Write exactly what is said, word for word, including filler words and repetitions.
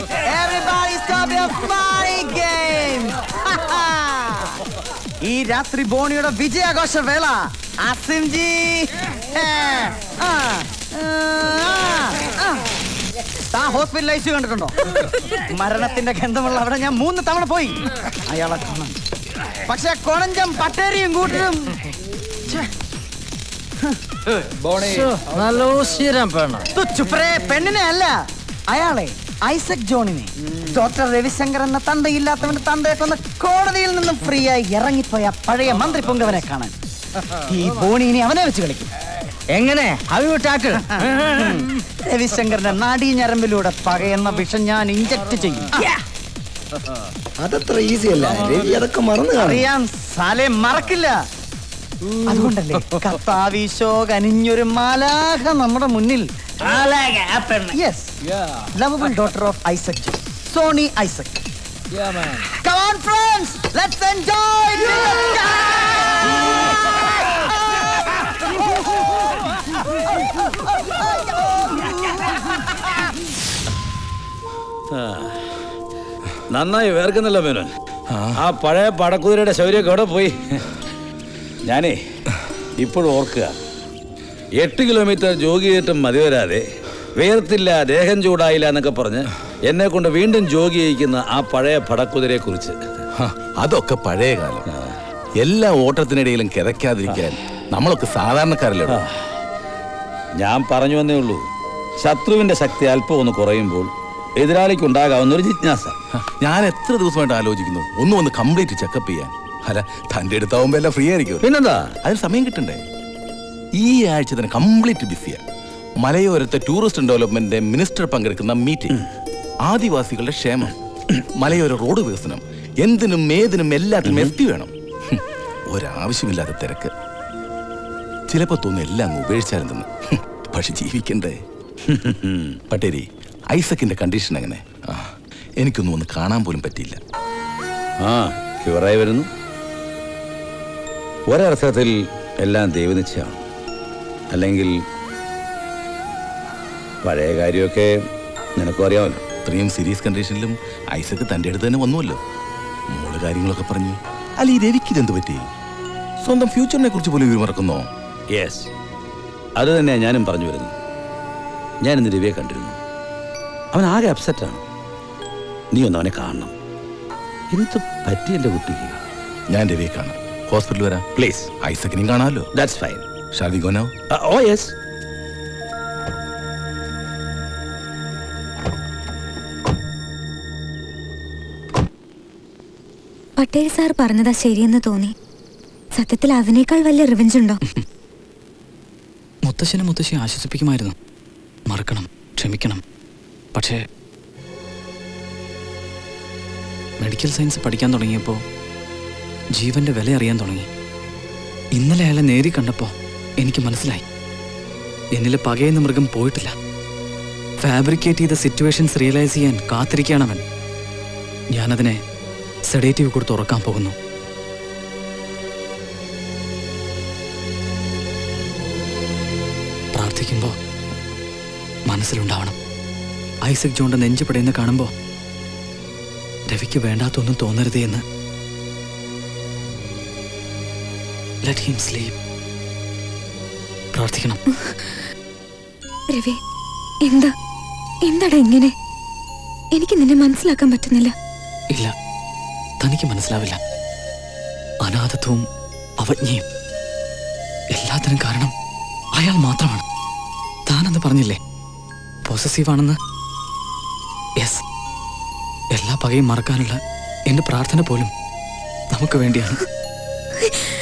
Everybody stop your funny games. Ee ratri boniyoda vijaya ghosha vela. Asim ji. Ah ah. Ta hospital life kandukondo. മരണത്തിന്റെ ഗന്ധമുള്ള അവിടെ ഞാൻ മൂന്ന് തവണ പോയി അയാളെ കാണാൻ. പക്ഷേ കൊണഞ്ചം പട്ടേരിയും കൂട്ടരും പെണ്ണിനെ അല്ല അയാളെ ഐസക് ജോണിനെ ഡോക്ടർ രവിശങ്കർ എന്ന തന്തയില്ലാത്തവന്റെ തന്തയെ കൊന്ന കോടതിയിൽ നിന്നും ഫ്രീ ആയി ഇറങ്ങിപ്പോയ പഴയ മന്ത്രി പൊങ്കവനെ കാണാൻ ഈ ബോണിനെ അവനെ വെച്ച് കളിക്കും. എങ്ങനെ രവിശങ്കറിന്റെ നാടീ ഞരമ്പിലൂടെ പകയെന്ന വിഷം ഞാൻ ഇഞ്ചക്ട് ചെയ്യും. അതത്ര ഈസി അല്ല രവി, അതൊക്കെ മറന്നു അറിയാം സാലേ, മറക്കില്ല. അതുകൊണ്ടല്ലേ കർത്താവീശോ കനിഞ്ഞൊരു മാലാഖ നമ്മുടെ മുന്നിൽ lovable daughter of Isaac Sony Isaac. Come on friends, let's enjoy. നന്നായി വേർക്കുന്നില്ല മേനോൻ. ആ പഴയ പടക്കുതിരയുടെ ശൗര്യമൊക്കെ അവിടെ പോയി. ഞാനേ ഇപ്പോഴും ഓർക്കുക, എട്ട് കിലോമീറ്റർ ജോഗ് ചെയ്തിട്ടും മതി വരാതെ, വേർത്തില്ല ദേഹം ചൂടായില്ല എന്നൊക്കെ പറഞ്ഞ് എന്നെ കൊണ്ട് വീണ്ടും ജോഗ് ചെയ്യിക്കുന്ന ആ പഴയ പടക്കുതിരയെ കുറിച്ച്. അതൊക്കെ പഴയ കാലം. എല്ലാ ഓട്ടത്തിനിടയിലും കിതയ്ക്കാതിരിക്കാൻ നമ്മളൊക്കെ സാധാരണക്കാരല്ലേ. ഞാൻ പറഞ്ഞു വന്നേ ഉള്ളൂ, ശത്രുവിൻ്റെ ശക്തി അല്പം ഒന്ന് കുറയുമ്പോൾ എതിരാളിക്ക് ഉണ്ടാകാവുന്ന ഒരു ജിജ്ഞാസ. ഞാൻ എത്ര ദിവസമായിട്ട് ആലോചിക്കുന്നു ഒന്നും ഒന്ന് കംപ്ലീറ്റ് ചെക്കപ്പ് ചെയ്യാൻ. അല്ല, തൻ്റെ അടുത്താവുമ്പോൾ എല്ലാം ഫ്രീ ആയിരിക്കും. പിന്നെന്താ, അതിന് സമയം കിട്ടണ്ടേ? ഈ ആഴ്ച തന്നെ കംപ്ലീറ്റ് ബിസിയാണ്. മലയോരത്തെ ടൂറിസ്റ്റ് ഡെവലപ്മെന്റിന്റെ മിനിസ്റ്റർ പങ്കെടുക്കുന്ന മീറ്റിംഗ്, ആദിവാസികളുടെ ക്ഷേമം, മലയോര റോഡ് വികസനം, എന്തിനും ഏതിനും എല്ലാത്തിനും എസ് പി വേണം. ഒരാവശ്യമില്ലാത്ത തിരക്ക്. ചിലപ്പോൾ തോന്നുന്നു എല്ലാം ഉപേക്ഷിച്ചാലെന്ന്, പക്ഷെ ജീവിക്കണ്ടേ. പട്ടേരി, ഐസക്കിന്റെ കണ്ടീഷൻ എങ്ങനെ? ആ, എനിക്കൊന്നും ഒന്ന് കാണാൻ പോലും പറ്റിയില്ല. ആ, ക്യൂറായി വരുന്നു. ഒരർത്ഥത്തിൽ എല്ലാം ദൈവനിശ്ചയമാണ്. അല്ലെങ്കിൽ പഴയ കാര്യമൊക്കെ നിനക്കും അറിയാമല്ലോ. ഇത്രയും സീരിയസ് കണ്ടീഷനിലും ഐസക്ക് തൻ്റെ അടുത്ത് തന്നെ വന്നുവല്ലോ. മോള് കാര്യങ്ങളൊക്കെ പറഞ്ഞു. അല്ല, ഈ രവിക്ക് ഇതെന്ത് പറ്റി? സ്വന്തം ഫ്യൂച്ചറിനെ കുറിച്ച് പോലും ഇവർ മറക്കുന്നോ? യെസ്, അത് തന്നെയാണ് ഞാനും പറഞ്ഞു വരുന്നു. ഞാനിന്ന് രവിയെ കണ്ടിരുന്നു. അവൻ ആകെ അപ്സെറ്റാണ്. നീ ഒന്ന് അവനെ കാണണം. എന്ത് പറ്റി എൻ്റെ കുട്ടിക്ക്? ഞാൻ രവിയെ കാണാം, ഹോസ്പിറ്റലിൽ വരാം. പ്ലീസ്, ഐസക്കിനെയും കാണാമല്ലോ. That's fine. Shall we go now? Uh, oh yes. Patel sir പറഞ്ഞതാ ശരിയെന്ന് തോന്നി. സത്യത്തിൽ അവനേക്കാൾ വലിയ റിവഞ്ച് ഉണ്ടോ? മുത്തശ്ശനെ മുത്തശ്ശി ആശ്വസിപ്പിക്കുമായിരുന്നു. മറക്കണം, ക്ഷമിക്കണം. പക്ഷേ മെഡിക്കൽ സയൻസ് പഠിക്കാൻ തുടങ്ങിയപ്പോൾ ജീവന്റെ വില അറിയാൻ തുടങ്ങി. ഇന്നലെ അയാളെ നേരി കണ്ടപ്പോൾ എനിക്ക് മനസ്സിലായി, എന്നിലെ പകയുന്ന മൃഗം പോയിട്ടില്ല. ഫാബ്രിക്കേറ്റ് ചെയ്ത സിറ്റുവേഷൻസ് റിയലൈസ് ചെയ്യാൻ കാത്തിരിക്കുകയാണ് അവൻ. ഞാനതിനെ സെഡേറ്റീവ് കൊടുത്ത് ഉറക്കാൻ പോകുന്നു. പ്രാർത്ഥിക്കുമ്പോൾ മനസ്സിലുണ്ടാവണം. ഐസക് ജോണിന്റെ നെഞ്ചുപടയെന്ന് കാണുമ്പോൾ രവിക്ക് വേണ്ടാത്തൊന്നും തോന്നരുതേ എന്ന്. Let him sleep. പ്രാർത്ഥിക്കണം. രവി, എന്താ എന്താടാ ഇങ്ങനെ? എനിക്ക് നിന്നെ മനസ്സിലാക്കാൻ പറ്റുന്നില്ല. ഇല്ല, തനിക്ക് മനസ്സിലാവില്ല. അനാഥത്വവും അവജ്ഞയും എല്ലാത്തിനും കാരണം അയാൾ മാത്രമാണ്. താനെന്ന് പറഞ്ഞില്ലേ പോസസീവാണെന്ന്? യെസ്, എല്ലാ പകയും മറക്കാനുള്ള എൻ്റെ പ്രാർത്ഥന പോലും നമുക്ക് വേണ്ടിയാണ്.